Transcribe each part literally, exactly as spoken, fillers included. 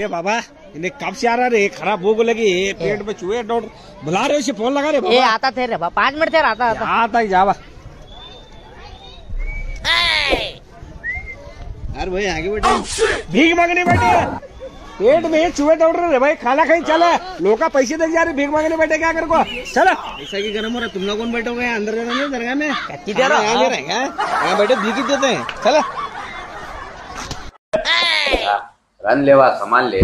ए बाबा इन्हें कब से आ रहा रे, खराब भूख लगी है, पेट में चूहे डॉट बुला रहे हो, फोन लगा रहे बाबा। ए आता थे रे बाबा, पाँच मिनट थे आता आता आता ही जावा। अरे भाई आगे बैठे, भीख मांगने बैठे, पेट में चूहे दौड़ रहे भाई, खाना खाई चला, लोग का पैसे देख जा रहे, भीख मांगने बैठे, क्या कर को चला। ऐसा की गर्म हो रहा, तुम लोग कौन बैठोगे अंदर, जाना नहीं दरगाह में, यहाँ बैठे भीख देते हैं, चला। रन लेवा सामान ले,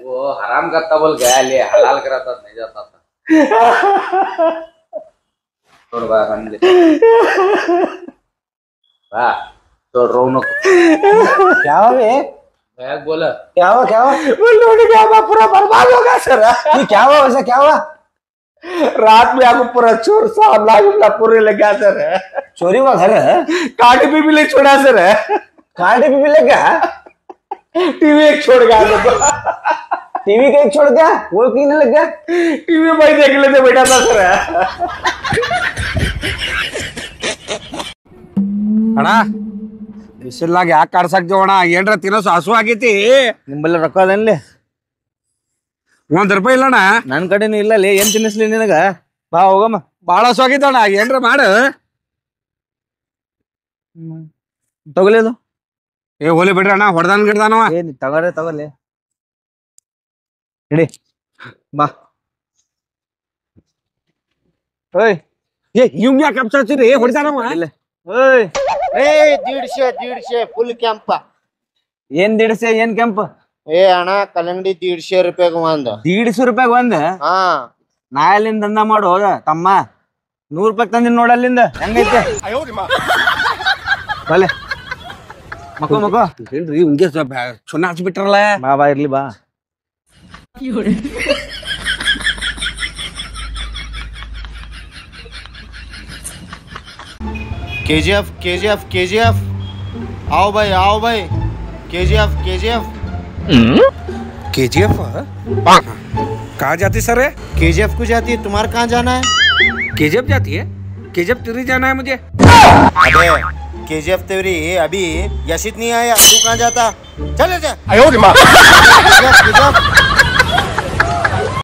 वो हराम करता बोल गया, ले हलाल कराता नहीं जाता था, छोड़ बा रन ले बा, तो रोनो क्या हो बे, मैं बोला क्या हुआ क्या हुआ, वो लूट गया बा, पूरा बर्बाद हो गया सर, ये क्या हुआ वैसा क्या हुआ, रात में आपको पूरा चोर साहब लाला पूरे लग गया सर, चोरी हुआ घर है, काटे पे भी ले छोड़ा सर है, काटे पे भी ले गया, टीवी एक छोड़ गया, टीवी का एक छोड़ गया, वो क्यों नहीं लग गया, टीवी भाई देख लेते बैठा था सर ಅಣ್ಣ ಬಿಸಿಲಾಗಿ ಯಾಕೆ ಕಾಡ್ಸಕ್ಕೆ ಅಣ್ಣ ಏನ್ರ ತಿನ್ನೋ ಸಾಸು ಆಗೈತಿ ನಿಮ್ಮಲ್ಲ ರೊಕ್ಕ ಅದನ್ಲಿ ಒಂದ್ ರೂಪಾಯಿ ಇಲ್ಲ ಅಣ್ಣ ನನ್ನ ಕಡೆನೂ ಇಲ್ಲ ಲೇ ಏನ್ ತಿನ್ನಿಸ್ಲಿ ನಿನಗ ಬಾ ಹೋಗಮ್ಮ ಬಾಳ ಸಾಸು ಆಗೈತಿ ಅಣ್ಣ ಏನ್ರ ಮಾಡು तगले तो ये होले बेटा ना हरदान करदानो ये तगरे तगले रेडी बा ओए ये युमिया कपचा से रे हरदानो ले ओए ए एक सौ पचास एक सौ पचास फुल कैंप ಏನ್ एक सौ पचास ಏನ್ कैंप ಏ ಅಣ್ಣ ಕಲಂಗಡಿ एक सौ पचास ರೂಪಾಯಿಗೆ ಒಂದು एक सौ पचास ರೂಪಾಯಿಗೆ ಒಂದು ಹಾ ನಾಯಲಿಂದ ದಂಡ ಮಾಡು ಹೋಗ ತಮ್ಮ ನೂರು ರೂಪಾಯಿ ತಂದಿನ ನೋಡಲ್ಲಿಂದ ಹೆಂಗೈತೆ ಅಯ್ಯೋ ನಿಮ್ಮ भले मको मको रे उनके सब छोना आज बिटरला बा बा इरली बा योरे केजीएफ केजीएफ केजीएफ आओ भाई आओ भाई केजीएफ केजीएफ केजीएफ कहाँ जाती सर है, केजीएफ को जाती है, तुम्हारे कहाँ जाना है, केजीएफ जाती है, केजीएफ तेरी जाना है मुझे, अरे केजीएफ तेरी अभी यशित नहीं आया, तू कहाँ जाता, चले जा।